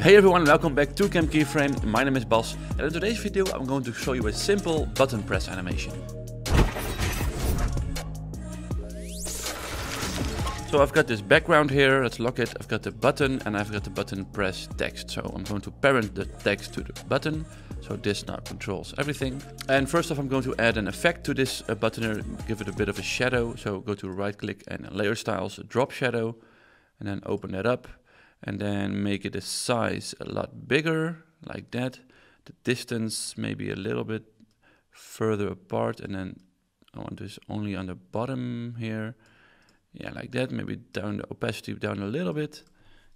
Hey everyone, welcome back to Camp Keyframe. My name is Bas, and in today's video I'm going to show you a simple button press animation. So I've got this background here, let's lock it. I've got the button and I've got the button press text. So I'm going to parent the text to the button. So this now controls everything. And first off, I'm going to add an effect to this button here, give it a bit of a shadow. So go to right click and layer styles, drop shadow, and then open that up. And then make it a size a lot bigger, like that. The distance maybe a little bit further apart, and then I want this only on the bottom here. Yeah, like that, maybe down the opacity down a little bit.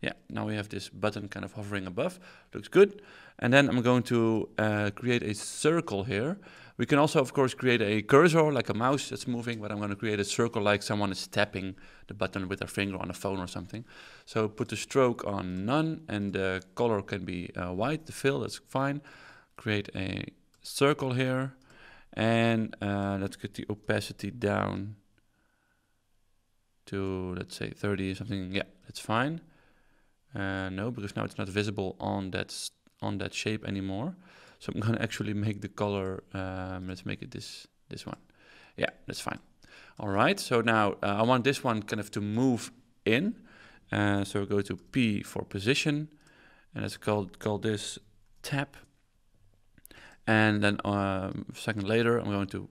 Yeah, now we have this button kind of hovering above, looks good. And then I'm going to create a circle here. We can also, of course, create a cursor, like a mouse that's moving, but I'm going to create a circle like someone is tapping the button with their finger on a phone or something. So put the stroke on none, and the color can be white, the fill, that's fine. Create a circle here, and let's get the opacity down to, let's say, 30 or something. Yeah, that's fine. No, because now it's not visible on that shape anymore. So I'm gonna actually make the color. Let's make it this one. Yeah, that's fine. All right. So now I want this one kind of to move in. So we'll go to P for position, and let's call this tap. And then a second later, I'm going to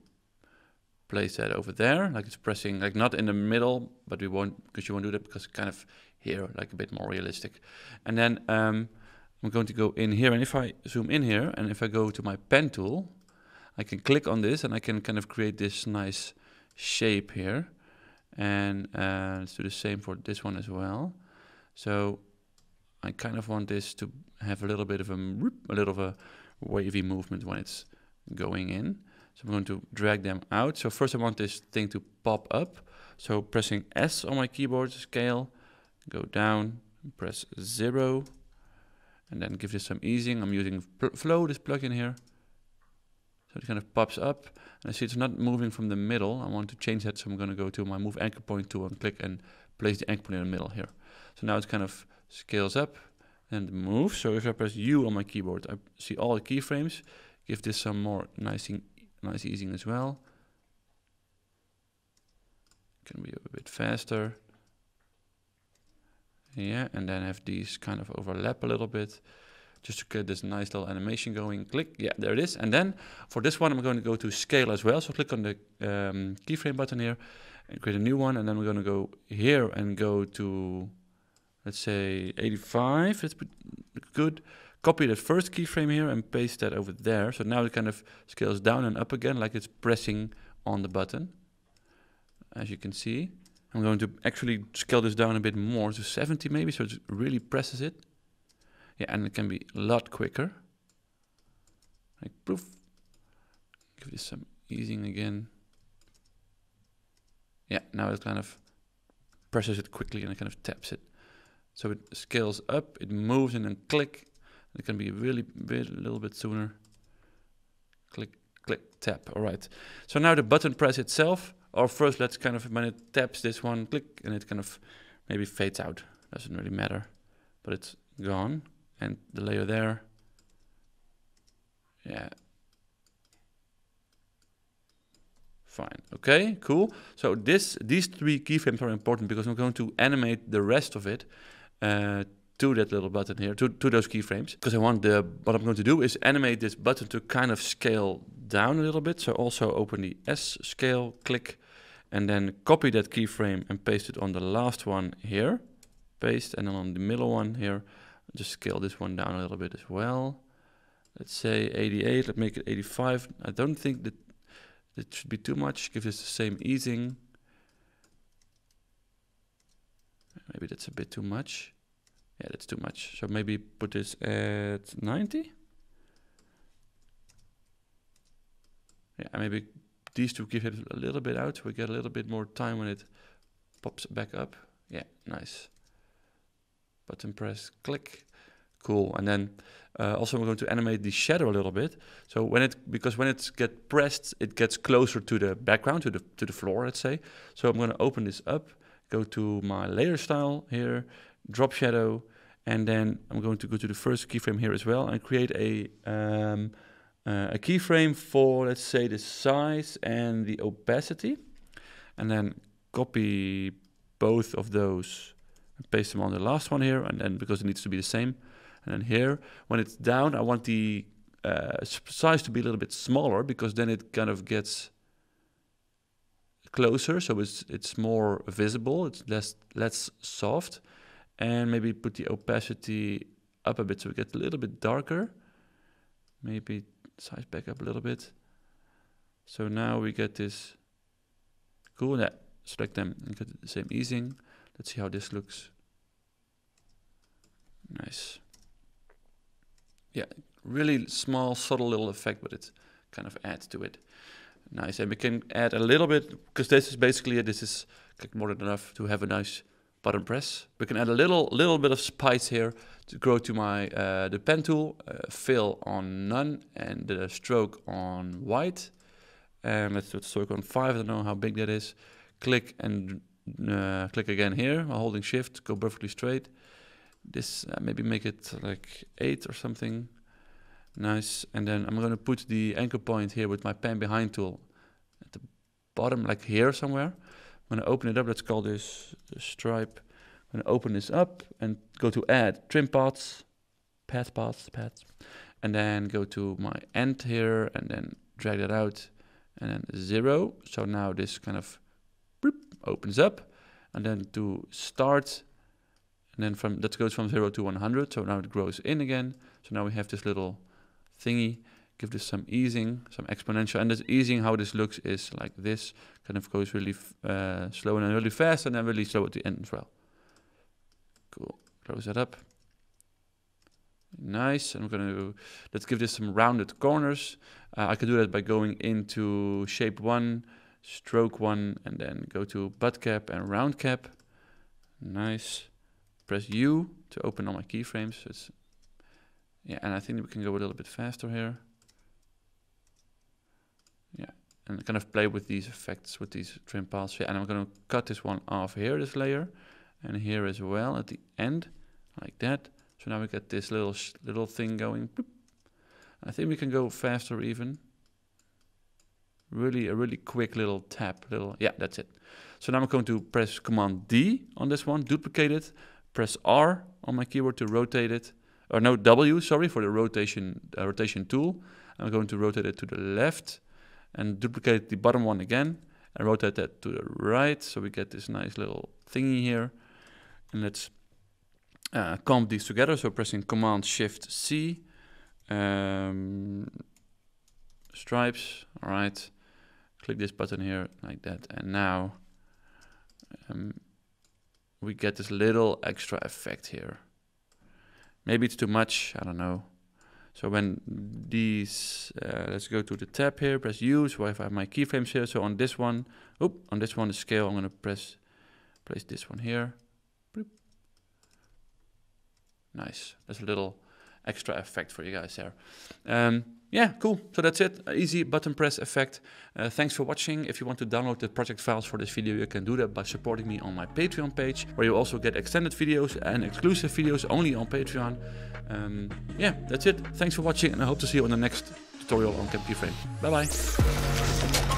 place that over there, like it's pressing, like not in the middle, but we won't, because you won't do that, because kind of here, like a bit more realistic. And then I'm going to go in here, and if I zoom in here, and if I go to my pen tool, I can click on this, and I can kind of create this nice shape here. And let's do the same for this one as well. So I kind of want this to have a little bit of a wavy movement when it's going in. So I'm going to drag them out. So first I want this thing to pop up. So pressing S on my keyboard, scale, go down, and press 0, and then give this some easing. I'm using Flow, this plugin here. So it kind of pops up, and I see it's not moving from the middle. I want to change that, so I'm going to go to my move anchor point tool and click and place the anchor point in the middle here. So now it kind of scales up and moves. So if I press U on my keyboard, I see all the keyframes. Give this some more nice easing as well. Can be a bit faster. Yeah, and then have these kind of overlap a little bit, just to get this nice little animation going. Click, yeah, there it is. And then for this one, I'm going to go to scale as well. So click on the keyframe button here and create a new one. And then we're going to go here and go to, let's say, 85. That's good. Copy the first keyframe here and paste that over there. So now it kind of scales down and up again, like it's pressing on the button. As you can see, I'm going to actually scale this down a bit more to 70 maybe, so it really presses it. Yeah, and it can be a lot quicker. Like poof. Give this some easing again. Yeah, now it kind of presses it quickly and it kind of taps it. So it scales up, it moves, and then click. It can be a little bit sooner. Click, click, tap. All right. So now the button press itself, or first let's kind of, when it taps this one, click, and it kind of maybe fades out. Doesn't really matter, but it's gone. And the layer there. Yeah. Fine. Okay, cool. So these three keyframes are important because I'm going to animate the rest of it. To that little button here, to those keyframes, because I want what I'm going to do is animate this button to kind of scale down a little bit. So also open the S scale, click, and then copy that keyframe and paste it on the last one here, paste, and then on the middle one here, just scale this one down a little bit as well. Let's say 88, let's make it 85. I don't think that it should be too much. Give this the same easing. Maybe that's a bit too much. Yeah, that's too much. So maybe put this at 90. Yeah, maybe these two give it a little bit out. So we get a little bit more time when it pops back up. Yeah, nice. Button press, click. Cool. And then also we're going to animate the shadow a little bit. So because when it gets pressed, it gets closer to the background, to the floor, let's say. So I'm going to open this up, go to my layer style here, drop shadow, And then I'm going to go to the first keyframe here as well and create a keyframe for, let's say, the size and the opacity. And then copy both of those and paste them on the last one here, and then because it needs to be the same. And then here, when it's down, I want the size to be a little bit smaller, because then it kind of gets closer, so it's more visible, it's less soft. And maybe put the opacity up a bit so it gets a little bit darker. Maybe size back up a little bit. So now we get this cool. Yeah, select them and get the same easing. Let's see how this looks. Nice. Yeah, really small, subtle little effect, but it kind of adds to it. Nice, and we can add a little bit, because this is basically it. This is more than enough to have a nice button press. We can add a little bit of spice here. To go to my the pen tool, fill on none, and the stroke on white. And let's do the stroke on 5. I don't know how big that is. Click and click again here. While holding shift, go perfectly straight. This maybe make it like 8 or something. Nice, and then I'm going to put the anchor point here with my pen behind tool at the bottom, like here somewhere. I'm going to open it up. Let's call this stripe. I'm going to open this up and go to add trim paths, paths, and then go to my end here and then drag that out and then 0. So now this kind of boop, opens up, and then to start, and then from that goes from 0 to 100. So now it grows in again. So now we have this little thingy. Give this some easing, some exponential, and this easing, how this looks is like this. Kind of goes really slow and then really fast, and then really slow at the end as well. Cool. Close that up. Nice. I'm gonna let's give this some rounded corners. I could do that by going into shape 1, stroke 1, and then go to butt cap and round cap. Nice. Press U to open all my keyframes. It's yeah, and I think we can go a little bit faster here. Yeah, and kind of play with these effects, with these trim paths. Yeah, and I'm going to cut this one off here, this layer, and here as well at the end, like that. So now we get this little thing going. Boop. I think we can go faster even. Really, a really quick little tap, yeah, that's it. So now I'm going to press Command D on this one, duplicate it, press R on my keyboard to rotate it. Or no, W, sorry, for the rotation tool. I'm going to rotate it to the left and duplicate the bottom one again and rotate that to the right. So we get this nice little thingy here. And let's comp these together. So pressing Command-Shift-C. Stripes, all right. Click this button here like that. And now we get this little extra effect here. Maybe it's too much, I don't know. So when these, let's go to the tab here, press U, so I have my keyframes here. So on this one, on this one, the scale, I'm gonna place this one here. Boop. Nice, that's a little extra effect for you guys there. Yeah, cool. So that's it. Easy button press effect. Thanks for watching. If you want to download the project files for this video, you can do that by supporting me on my Patreon page, where you also get extended videos and exclusive videos only on Patreon. Yeah, that's it. Thanks for watching, and I hope to see you on the next tutorial on Camp Keyframe. Bye-bye.